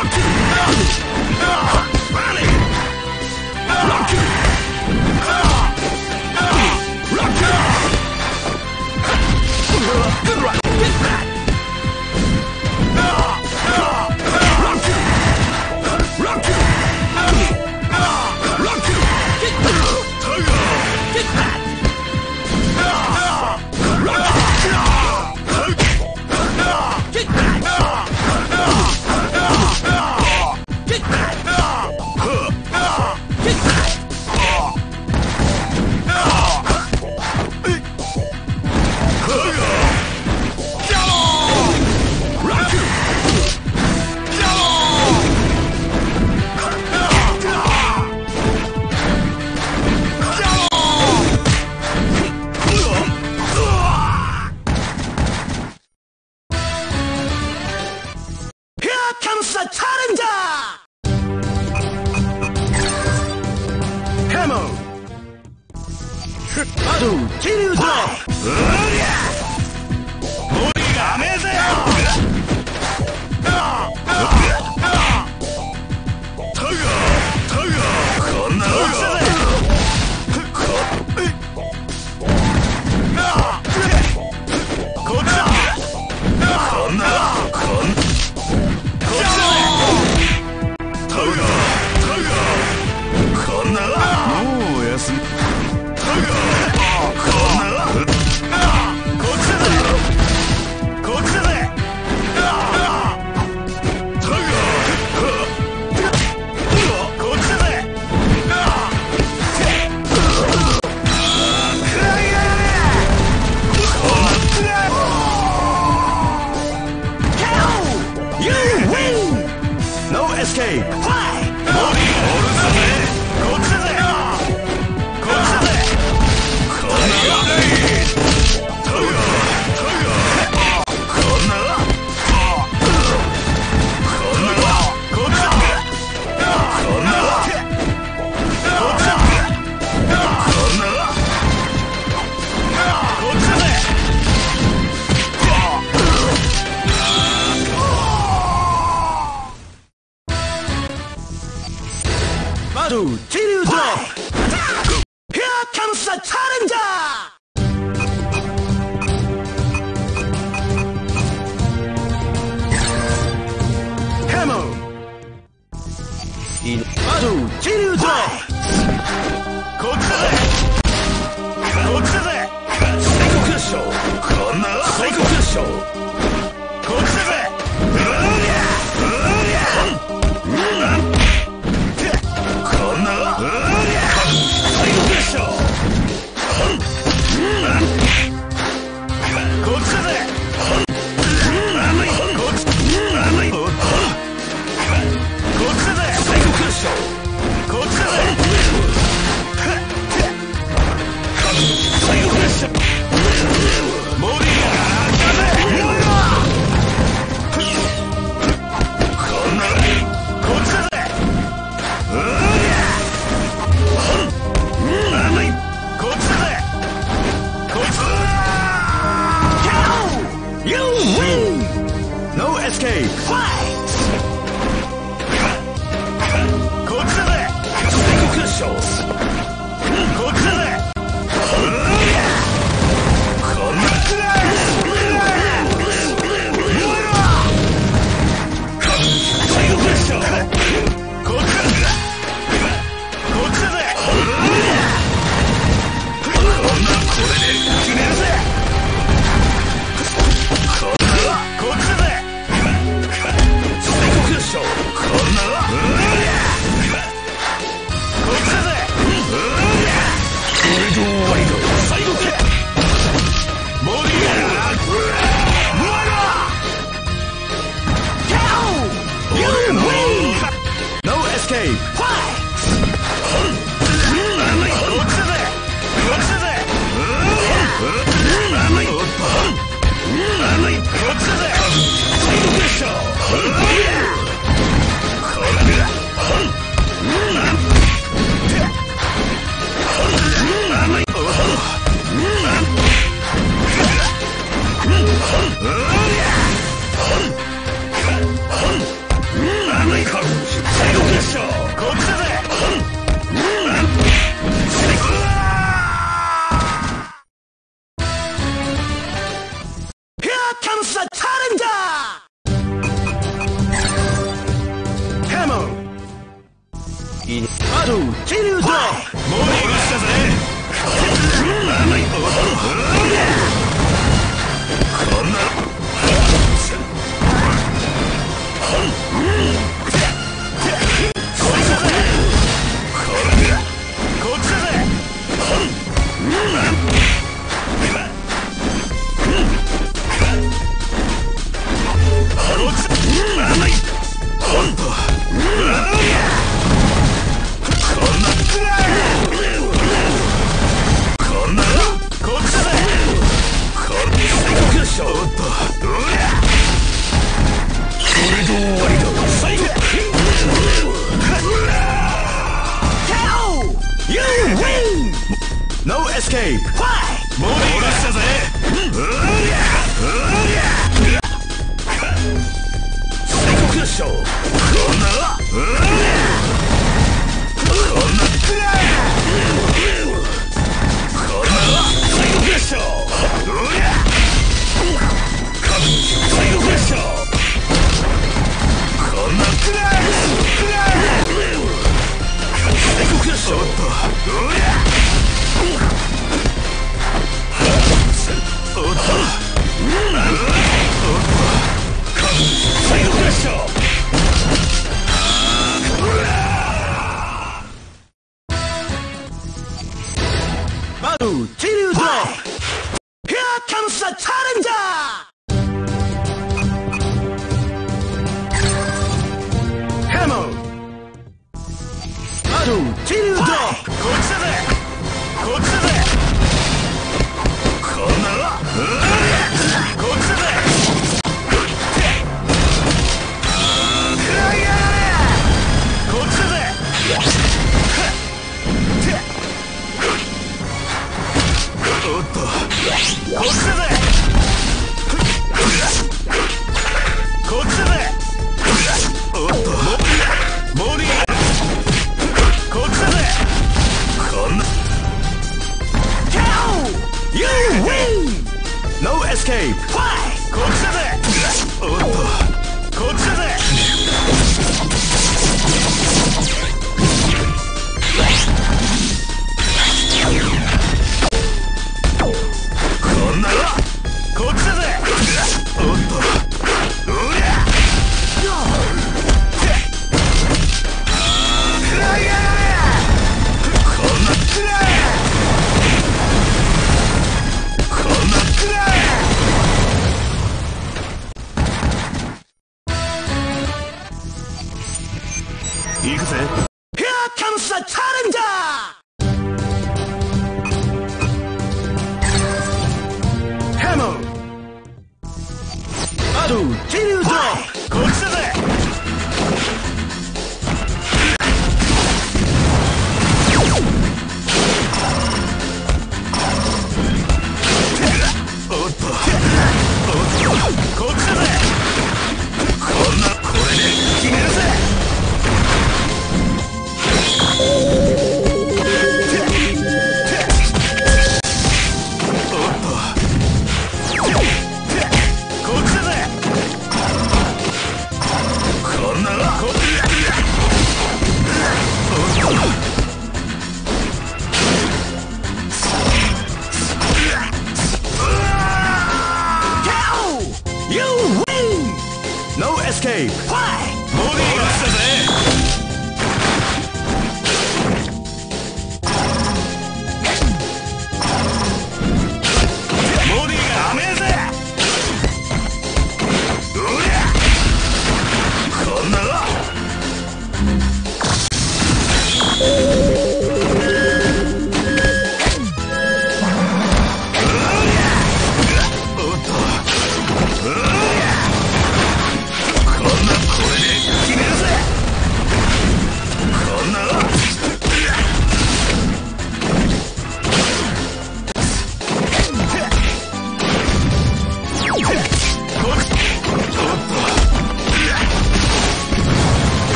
こっちだ！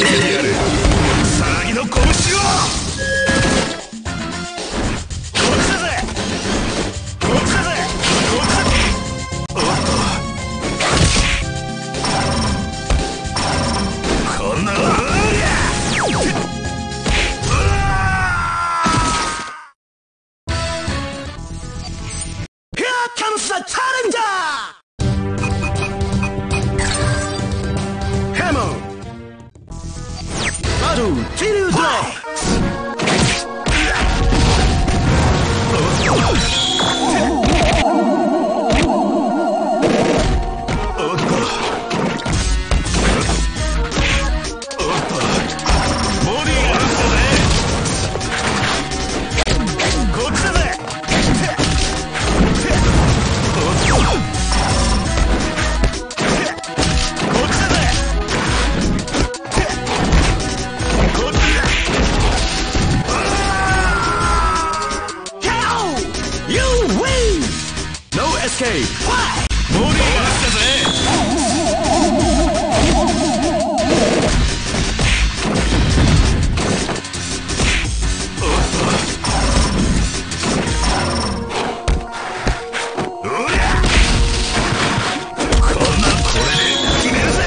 してやる。さなぎの拳をこんなこれで決めるぜ。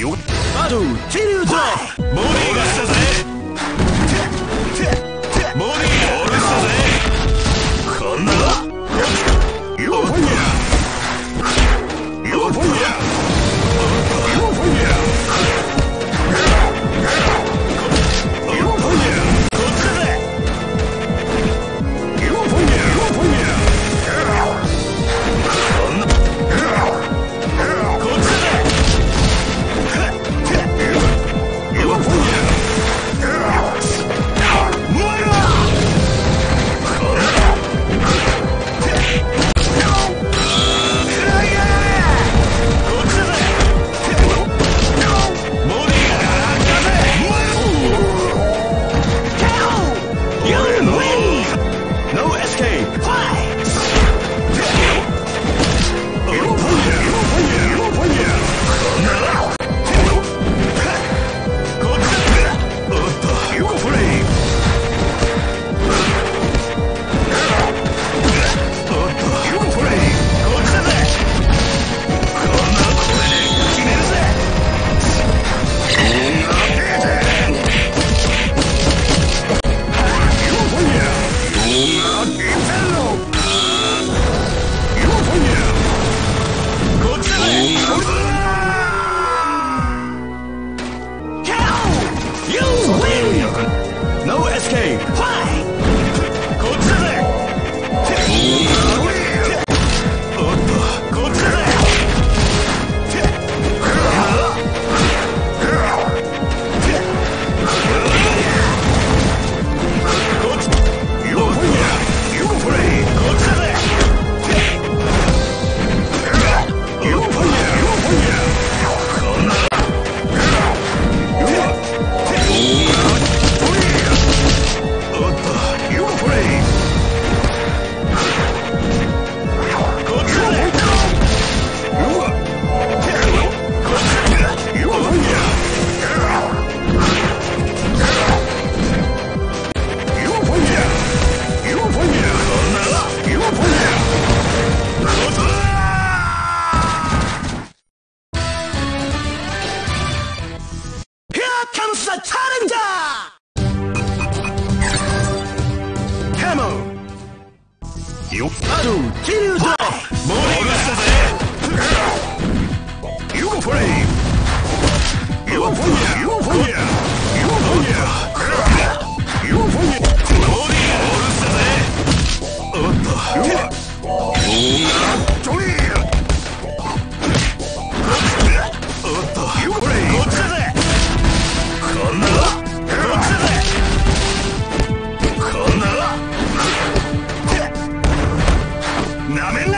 よっアドチリューズボディがしたぜボディー俺したぜこんなのよっやよっやなめんな！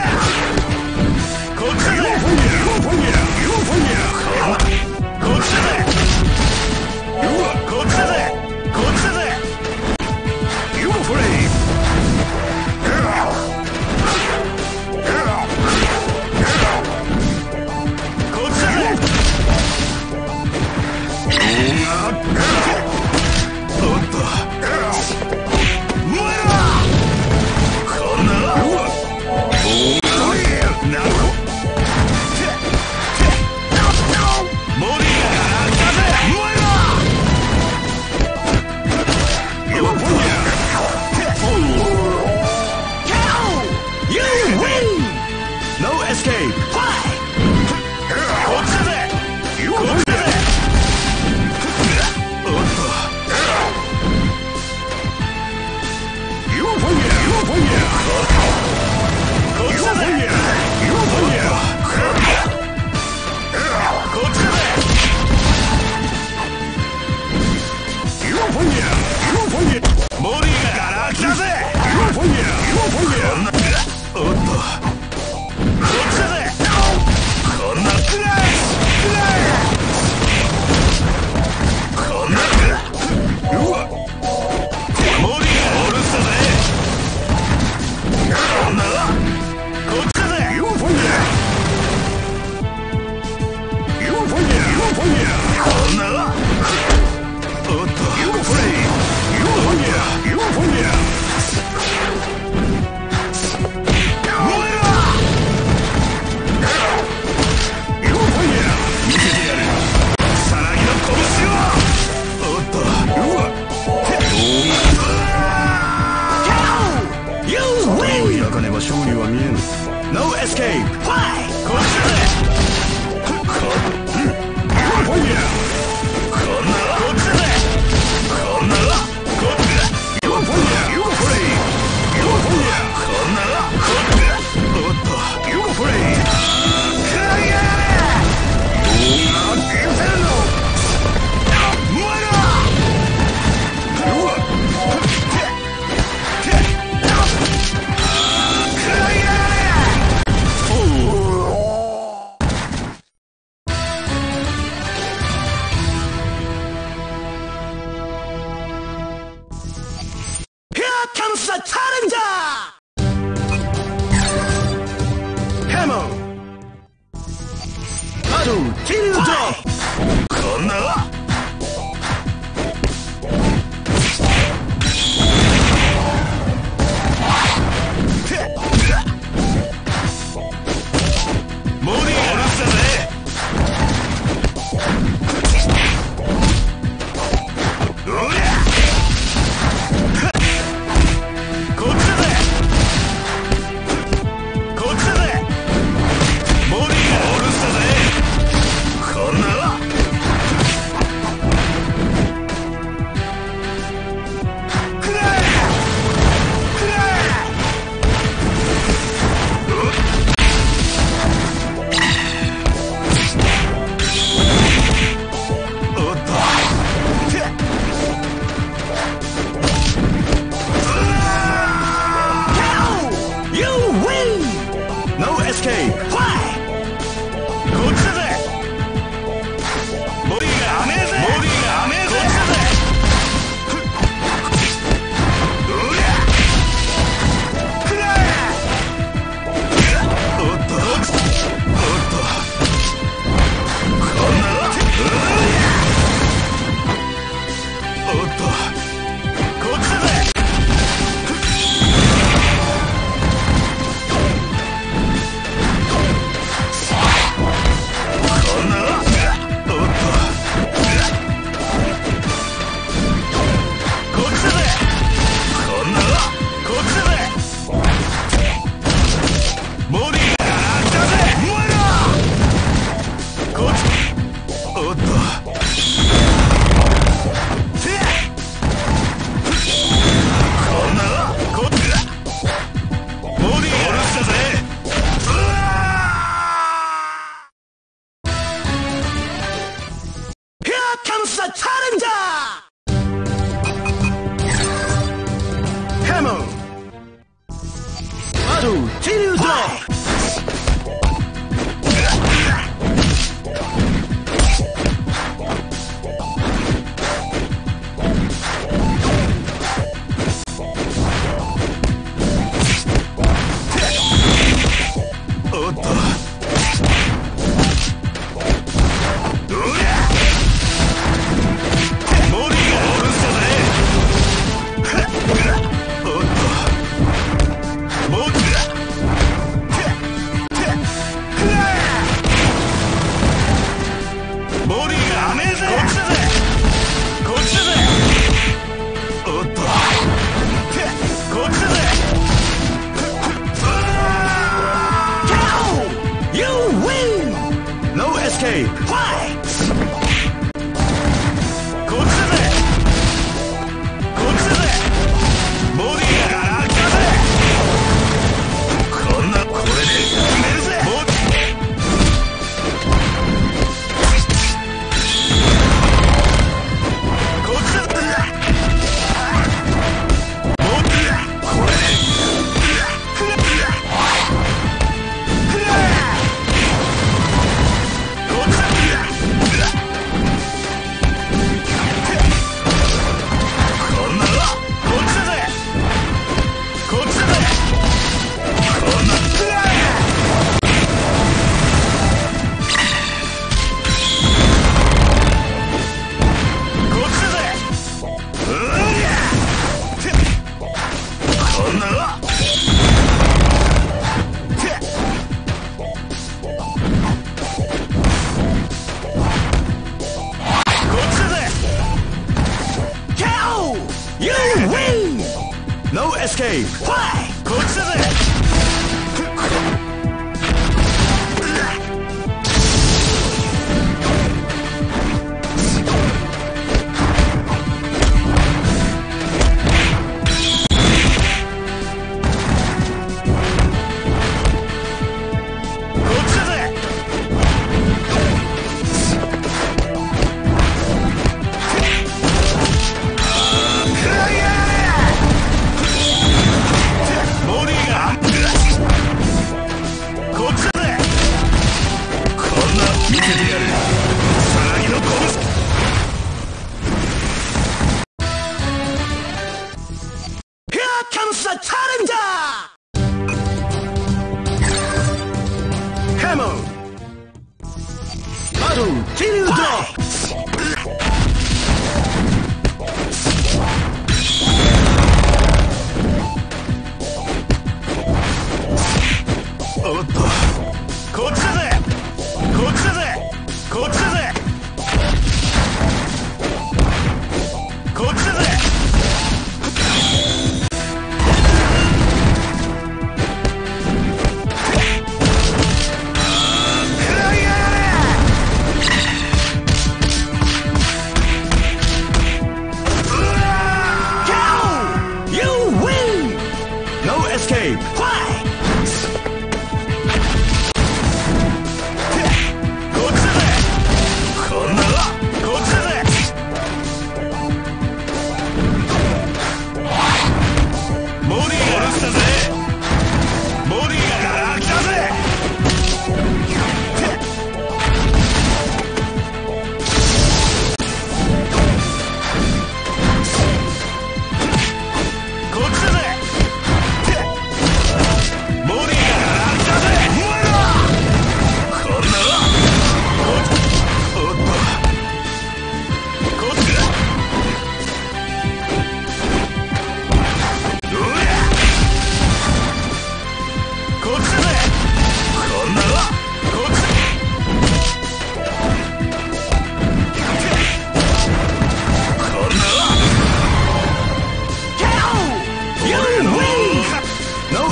Battle Teal Drop!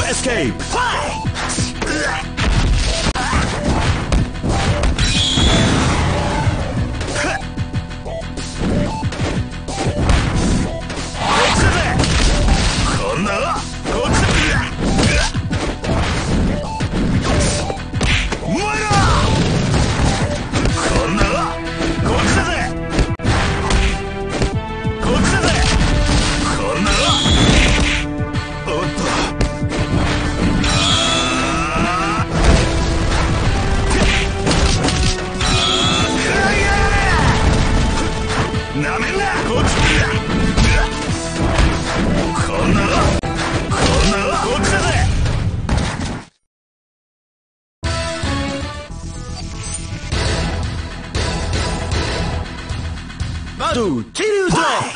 Escape! Fly! Escape! Fly! Battle Teal Drop!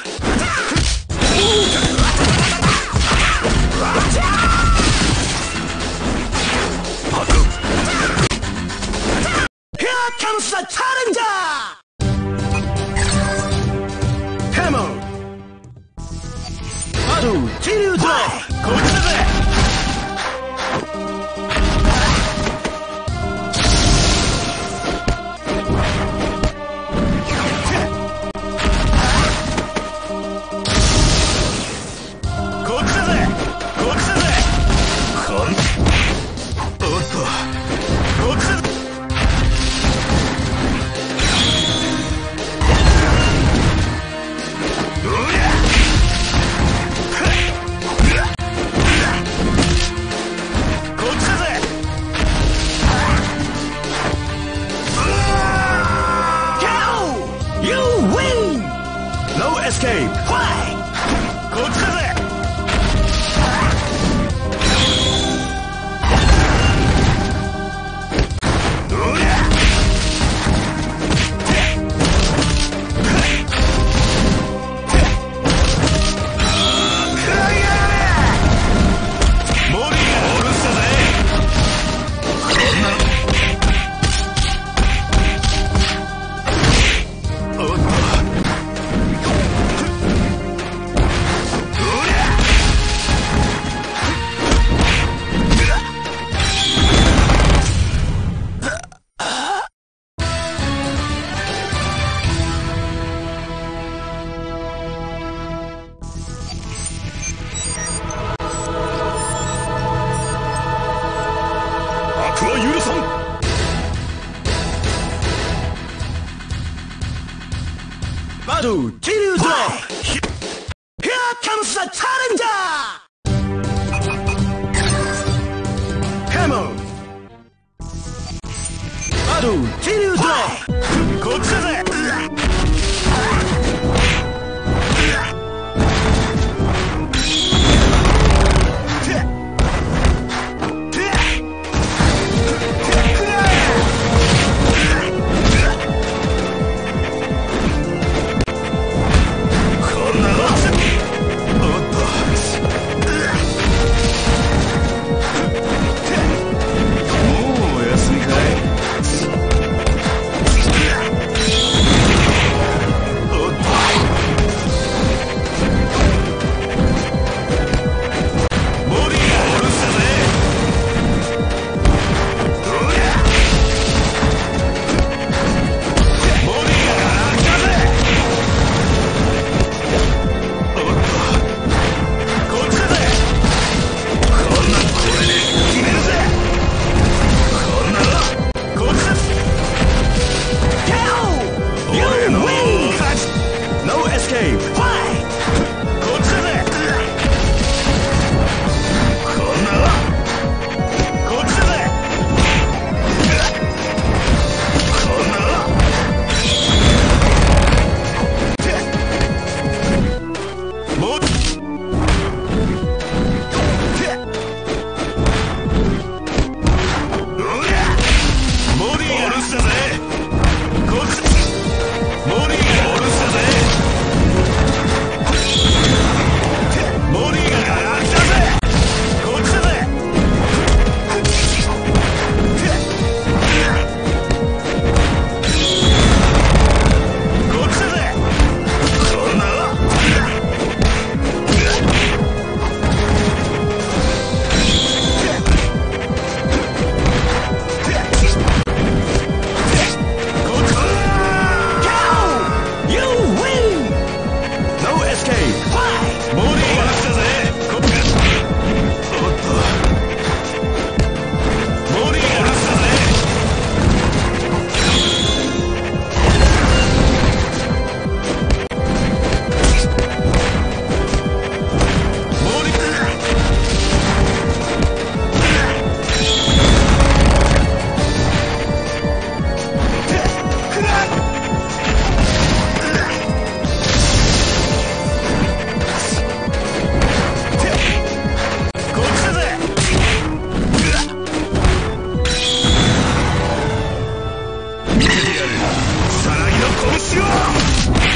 Here comes the challenger! Teal Drop! こっちだぜ。 Escape! Fly! こっちだぜ。 Battle Teal Drop! Here comes the challenger! Hammer! Battle Teal Drop! こっちだぜ。るさなぎの拳を。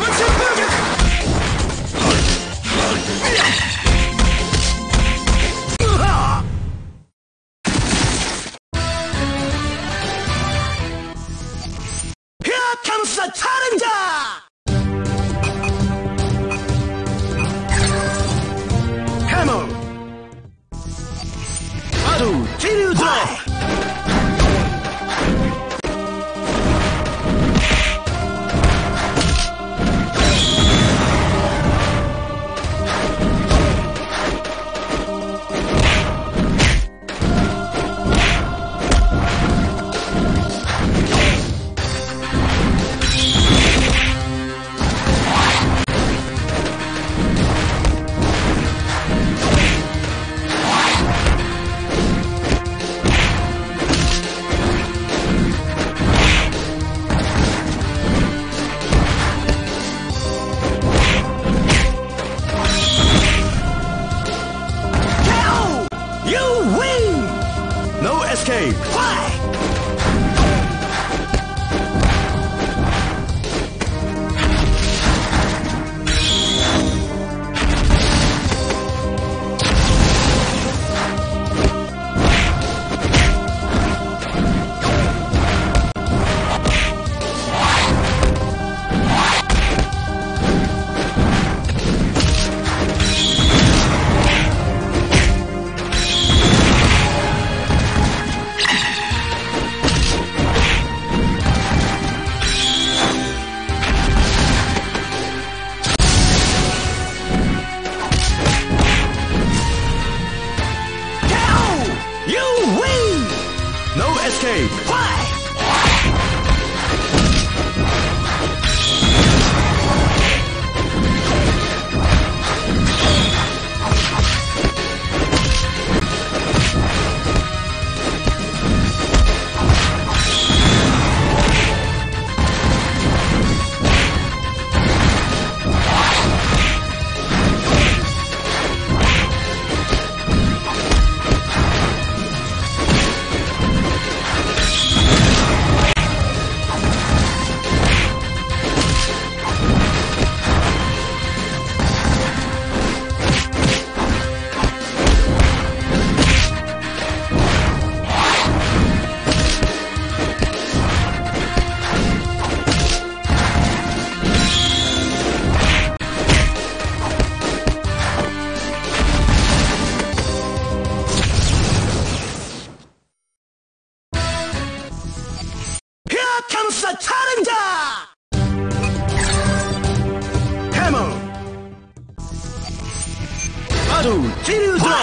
Let's go! カード手榴弾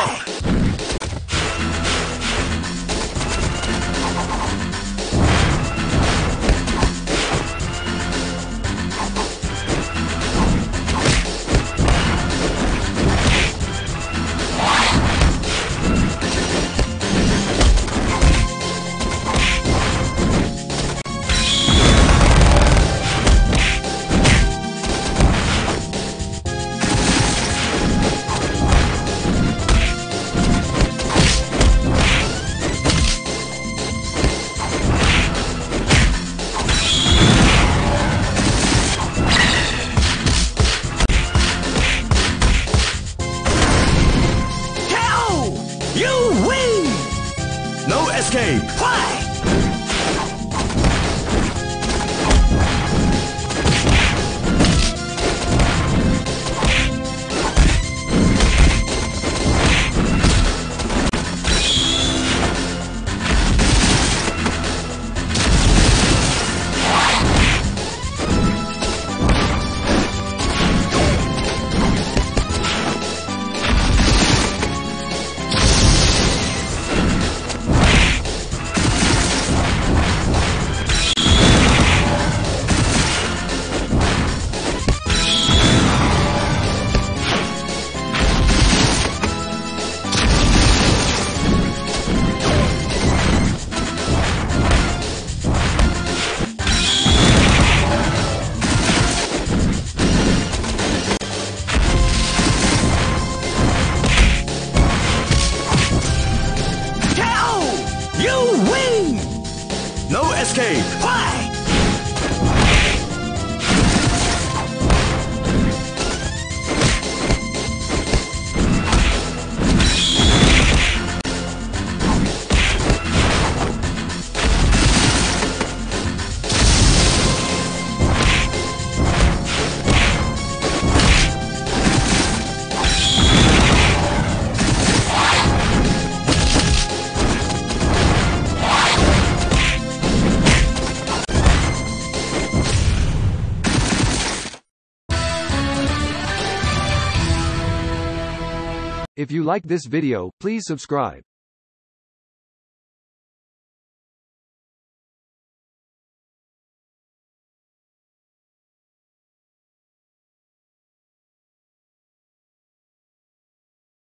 If you like this video, please subscribe.